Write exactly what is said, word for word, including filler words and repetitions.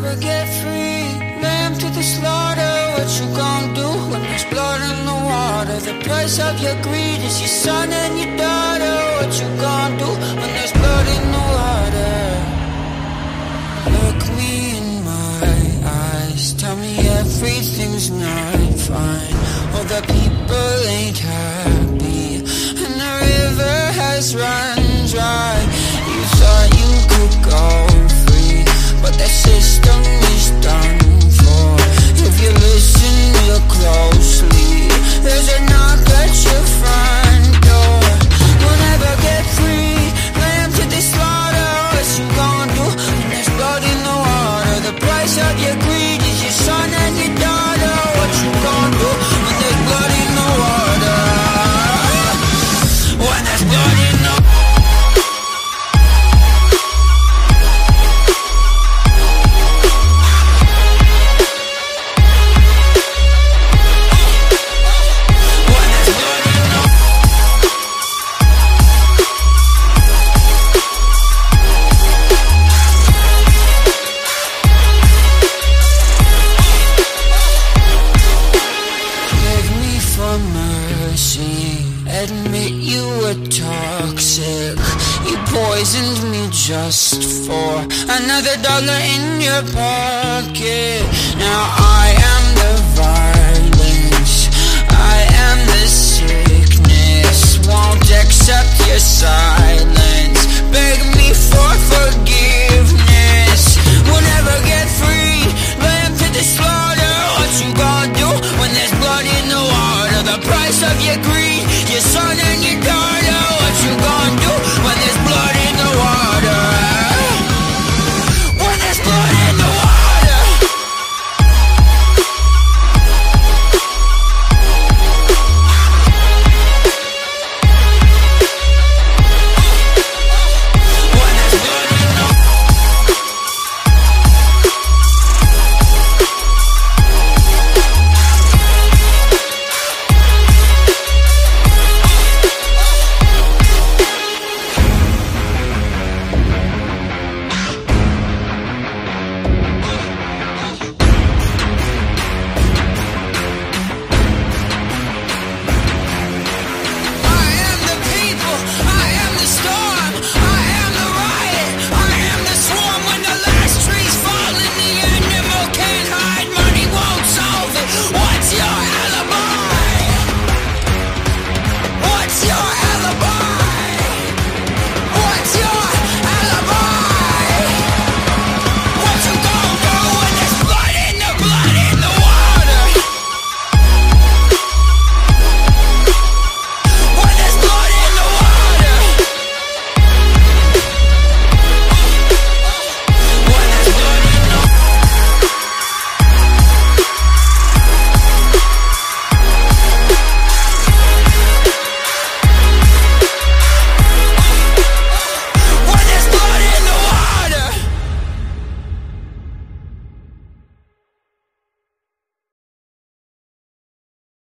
never get free. Lamb to the slaughter, what you gon' do when there's blood in the water? The price of your greed is your son and your daughter. What you gon' do when there's blood in the water? Look me in my eyes, tell me everything's not fine. All the people ain't happy and the river has run dry. You thought you could go free, but that system is done for. If you listen real closely, there's a knock at your front door. You'll never get free, lamb to the slaughter. What you gonna do when there's blood in the water? The price of your greed is your son and your daughter. What you gonna do when there's blood in the water? When there's blood in the water. Poisoned me just for another dollar in your pocket. Now I am the violence, I am the sickness. Won't accept your silence, beg me for forgiveness.